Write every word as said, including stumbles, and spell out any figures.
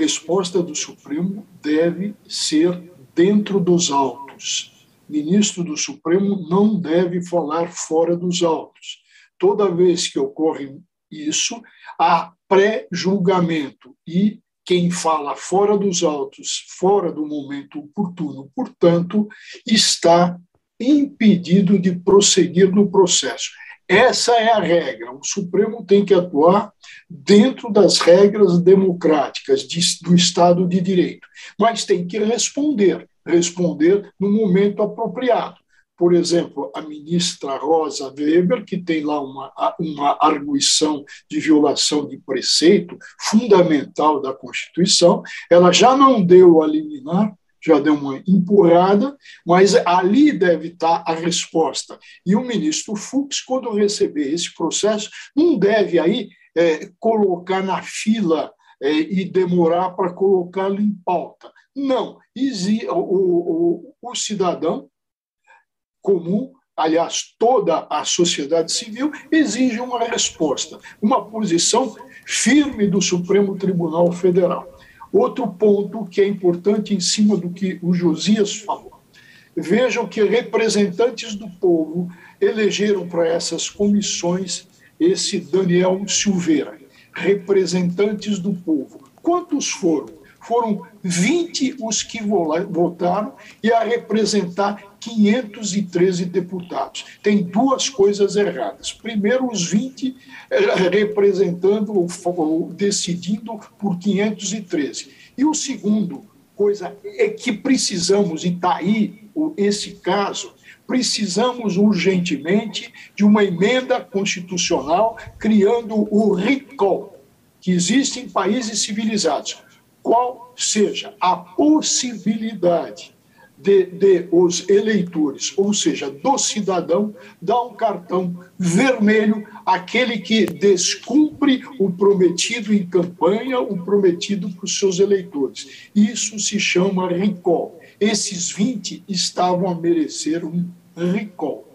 resposta do Supremo deve ser dentro dos autos. Ministro do Supremo não deve falar fora dos autos. Toda vez que ocorre isso, há pré-julgamento e quem fala fora dos autos, fora do momento oportuno, portanto, está impedido de prosseguir no processo. Essa é a regra. O Supremo tem que atuar dentro das regras democráticas de, do Estado de Direito, mas tem que responder, responder no momento apropriado. Por exemplo, a ministra Rosa Weber, que tem lá uma, uma arguição de violação de preceito fundamental da Constituição, ela já não deu a liminar, já deu uma empurrada, mas ali deve estar a resposta. E o ministro Fux, quando receber esse processo, não deve aí é, colocar na fila é, e demorar para colocá-lo em pauta. Não, o, o, o cidadão comum, aliás, toda a sociedade civil, exige uma resposta, uma posição firme do Supremo Tribunal Federal. Outro ponto que é importante em cima do que o Josias falou. Vejam que representantes do povo elegeram para essas comissões esse Daniel Silveira. Representantes do povo. Quantos foram? Foram vinte os que votaram e a representar quinhentos e treze deputados. Tem duas coisas erradas. Primeiro, os vinte representando ou decidindo por quinhentos e treze. E o segundo, coisa é que precisamos, e está aí esse caso, precisamos urgentemente de uma emenda constitucional criando o recall, que existe em países civilizados. Qual seja a possibilidade de, de os eleitores, ou seja, do cidadão, dar um cartão vermelho àquele que descumpre o prometido em campanha, o prometido para os seus eleitores. Isso se chama recall. Esses vinte estavam a merecer um recall.